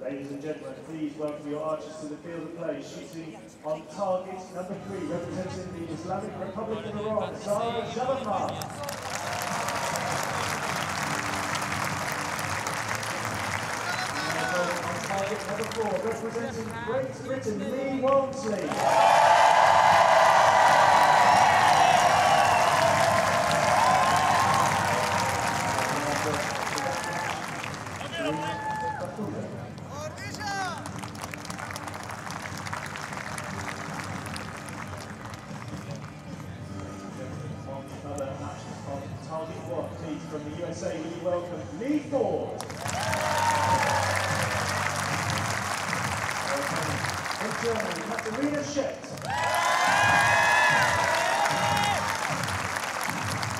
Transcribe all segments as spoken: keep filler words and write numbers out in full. Ladies and gentlemen, please welcome your archers to the field of play, shooting on target number three, representing the Islamic Republic of Iran, Zahra Javanmard. On target number four, representing Great Britain, Leigh Walmsley. From the U S A, we welcome Leigh Walmsley. From Germany, Katharina Schett.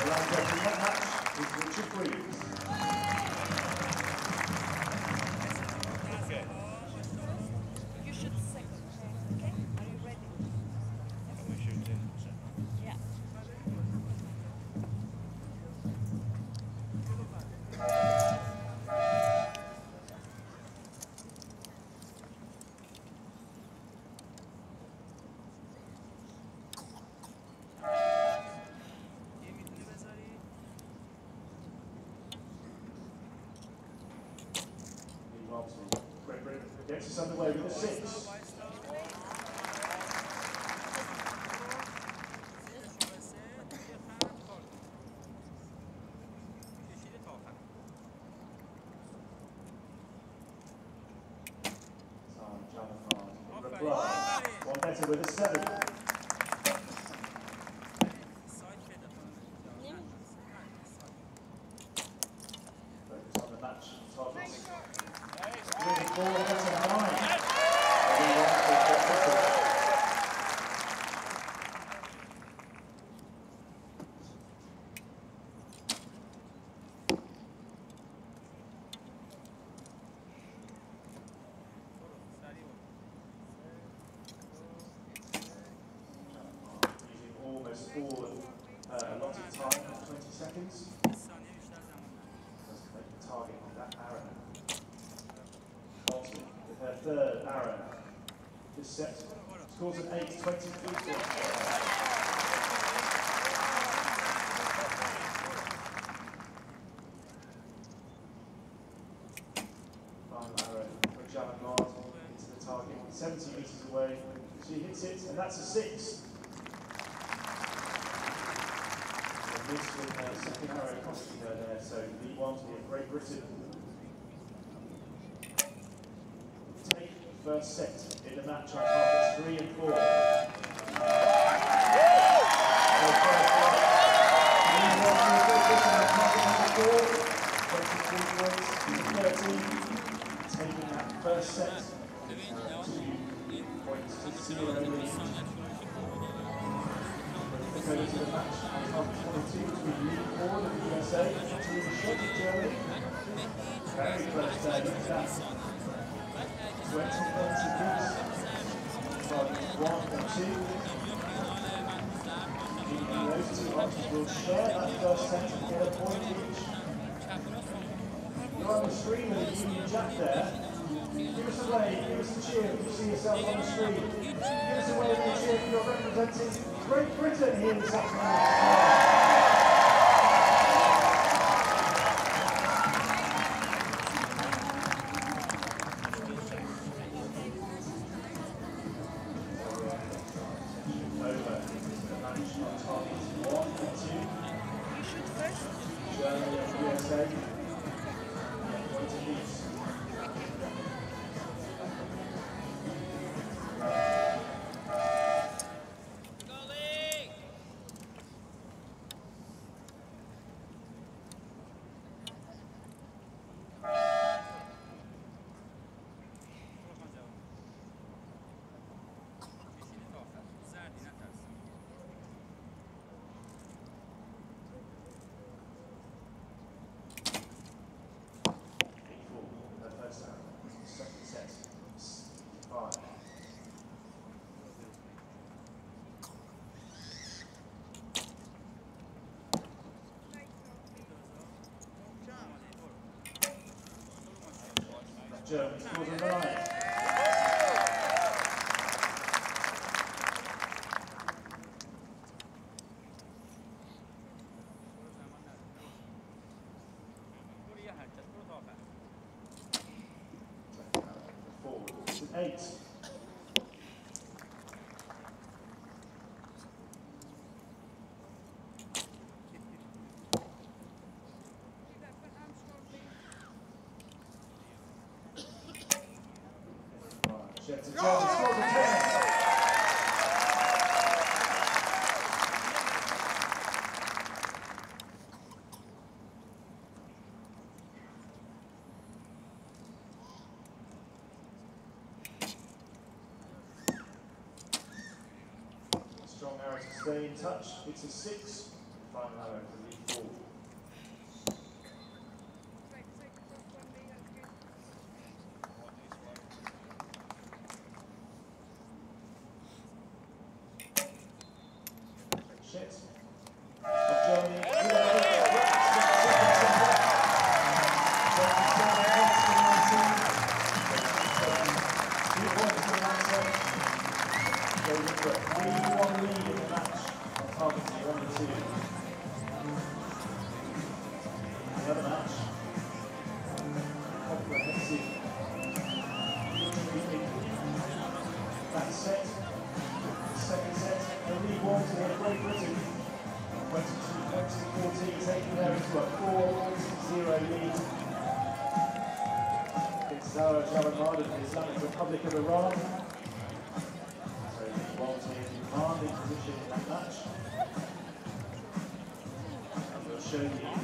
The last judge in that match is Richard Greaves. You should say, okay? Are you ready? We should do. Yeah. Gets us underway with a six. One better with a seven. Focus on the match targets. All uh, allotted time of twenty seconds. Just to make the target on that arrow. Walmsley with her third arrow. Just set scores an eight twenty-three. Final arrow from Javanmard into the target, seventy metres away. She hits it, and that's a six. This with her second arrow costing her there, so Leigh Walmsley of Great Britain take the first set in the match on targets three and four. Leigh Walmsley of Great Britain on target number four, twenty-three points to thirteen, taking that first set. German scores a nine. Four, eight. That's a job. Strong arrow to stay in touch. It's a six. Final arrow to lead forward. Zahra Javanmard of the Islamic Republic of Iran. So Leigh Walmsley in commanding position in that match. And we'll show you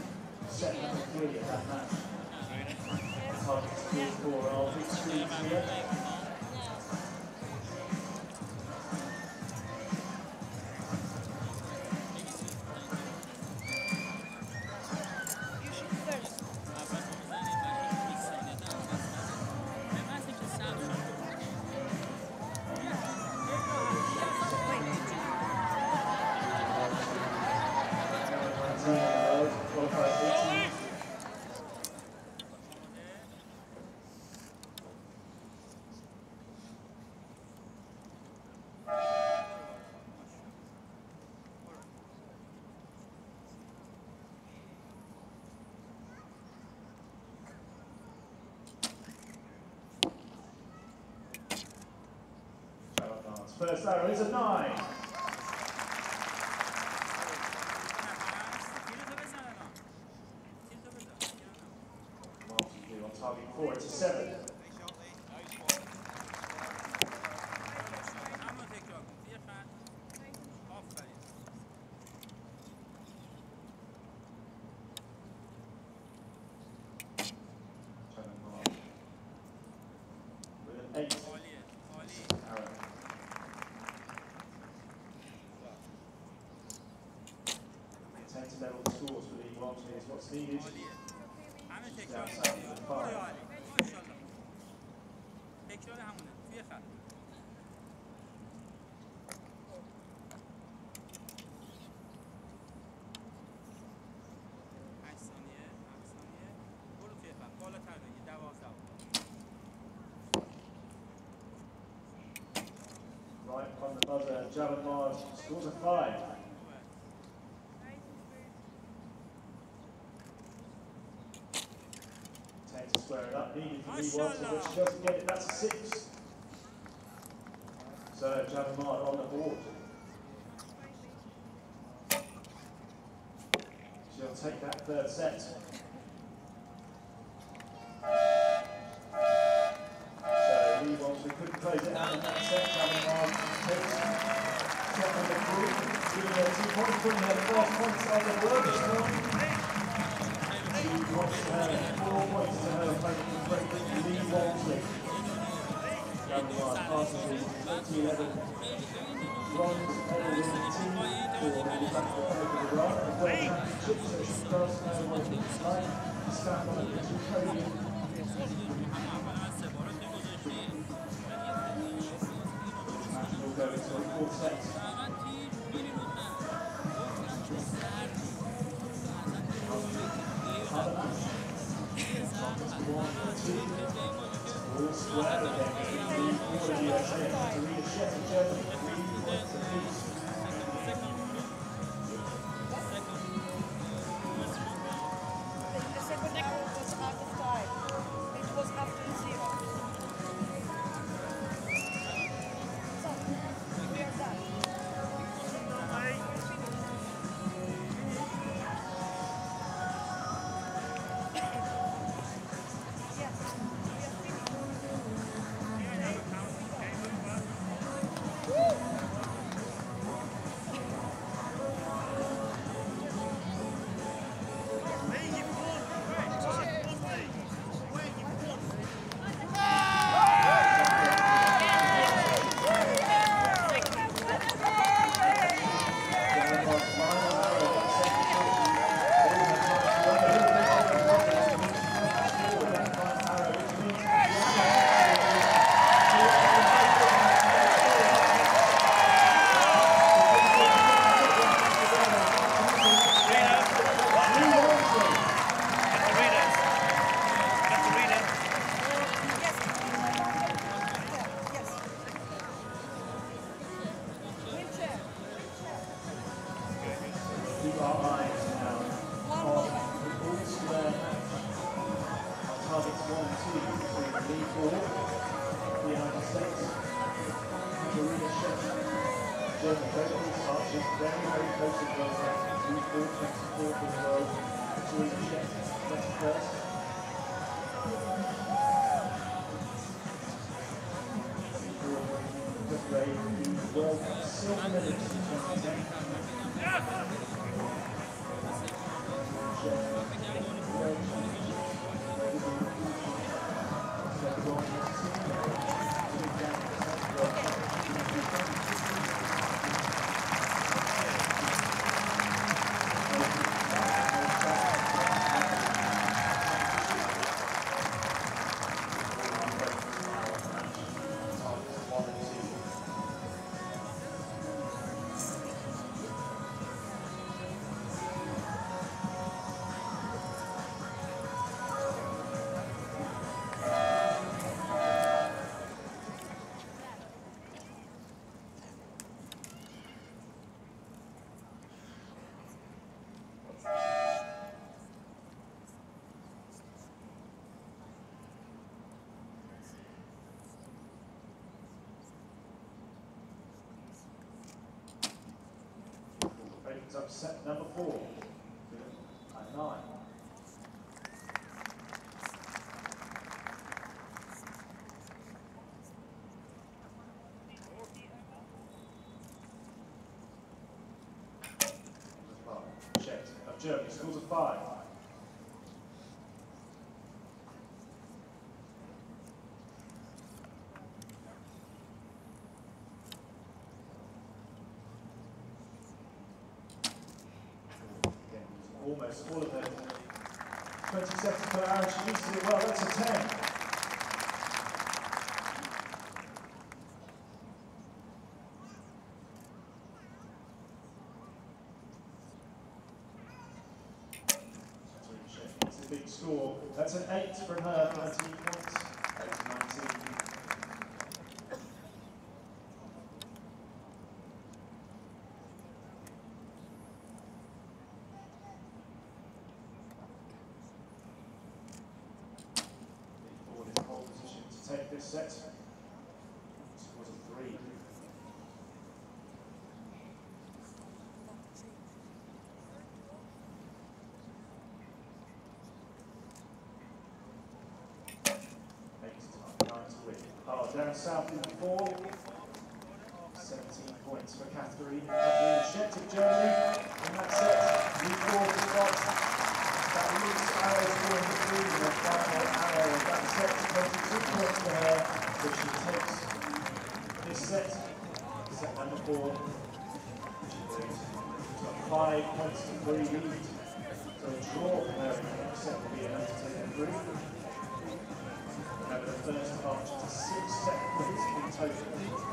set number three of that match. Targets three for our big screens here. First arrow is a nine. On target four, it's a seven. With an eight. largely is what's needed. Right on the buzzer, Javanmard scores a five. Ten to square it up, needed for Leigh Walmsley, but she doesn't get it, that's a six. So Javanmard on the board. She'll take that third set. Plays it out in that set, Javanmard takes top of the group. Two points, putting her four points on the board this time. Two points to her, four points to her, playing Leigh Walmsley. Javanmard passes in twenty eleven bronze medal in the team for manufacturing over the right. The World Championships at the first now was in time. The staff on the podium. Up set number four at nine. Schett of Germany scores a five. Almost those, all of those. twenty seconds per hour, she needs to do well, that's a ten. That's a big score. That's an eight from her, thirteen points. Take this set. This was a three. Eight, nine to win. Oh, down south in the four. seventeen points for Katharina Schett of Germany. And that's it. New four to box. That leaves arrows going to three. twenty-two points for her, but she takes this set, set number four. She takes five points to three lead. So a draw for her in the next set will be enough to take her through. Over the first half, just six set points in total to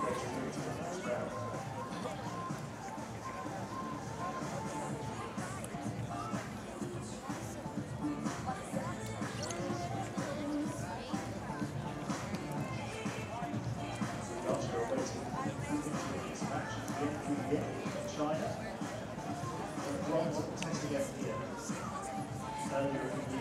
get through to the next round. Katharina Schett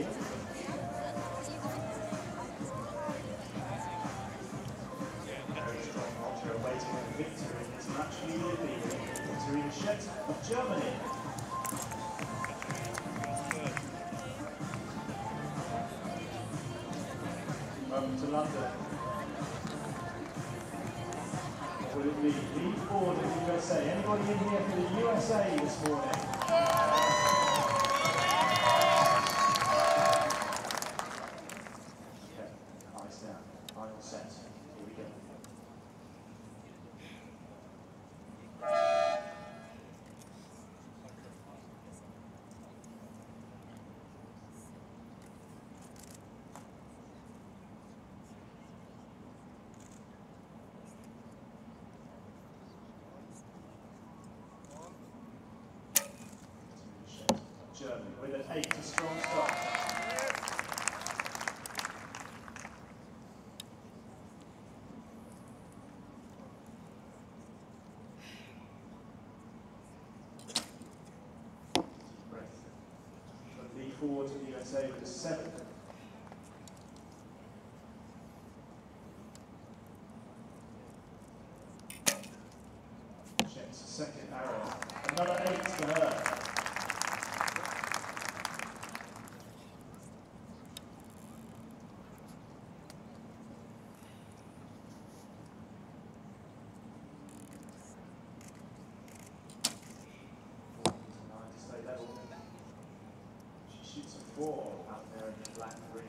of Germany. Welcome to London. What will it be? Lead forward in the U S A. Anybody in here for the U S A this morning? Okay, eyes down. Final set. Here we go. Germany with an eight, a strong start. Breath. Lead forward to the U S A with a seven. Checks the second arrow. Another eight for her. Four out there in the black ring.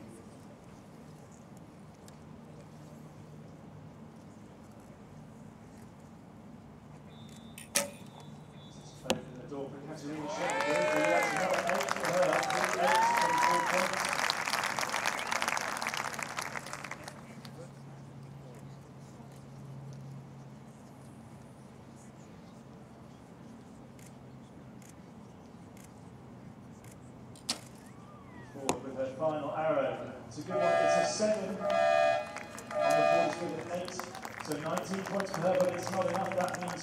Just open the door for Katharina Schett. That's another eight for her. three eights, twenty-four points. Her final arrow. It's a good one. It's a seven on the board with an eight. So nineteen points for her, but it's not enough. That means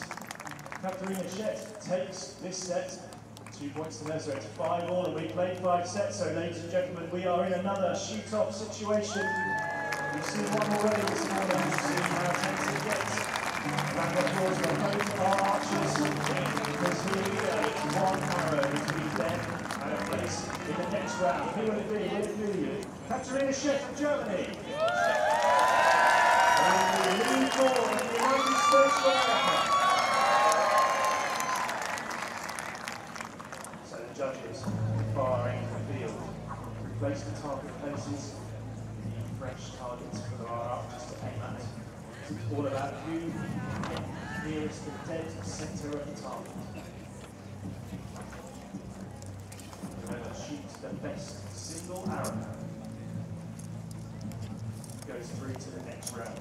Katharina Schett takes this set. Two points to her, so it's five all, and we played five sets. So, ladies and gentlemen, we are in another shoot-off situation. We've seen one already this morning. We've seen how tense it gets. Back up towards the both our archers. Because here we go. It's one arrow between them. Place in the next round. Who will it be? Who will it be? Katharina Schett from Germany. And we lead forward in the United States of America. So the judges, barring the field, place the target places, the fresh targets for our archers to aim at. It's all about who nearest the dead centre of the target. the best single arrow goes through to the next round.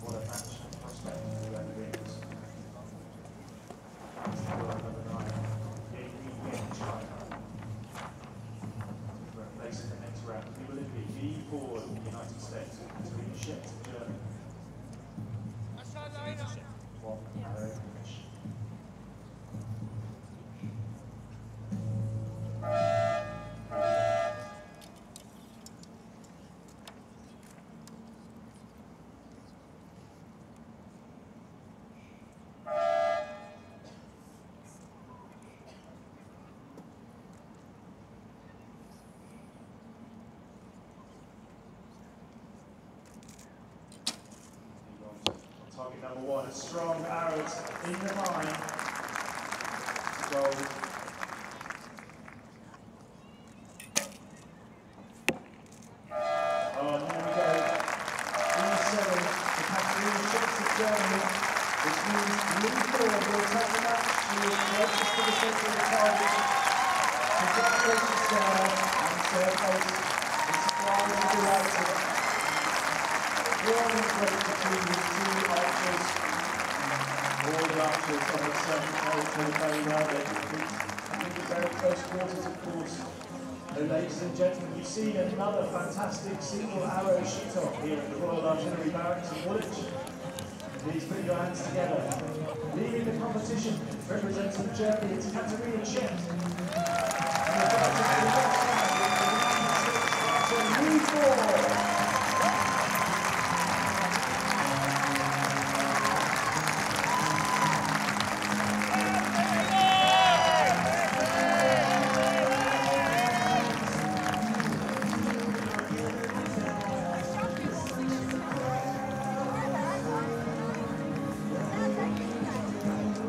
What a match and prospect for whoever it is. That's the world number nine. Did we win China? We're placed in the next round. We will it be D four in the United States between Schett and Germany. One arrow each. Target number one, a strong arrow in the line. Goal. Oh, and here we go. Number seven, the Katharina Schett of Germany, which means Leigh Walmsley will attack the match. She is closest to the centre of the target. Congratulations, Zahra, and Sarah Pace. It's finally delighted. Drawing the break between the two archers. All the archers on the seventh hole to the very now. They complete the very close quarters, of course. So, ladies and gentlemen, you see another fantastic single arrow shoot-off here at the Royal Artillery Barracks in Woolwich. Please put your hands together. Leading the competition, representing Germany, it's Katharina Schett.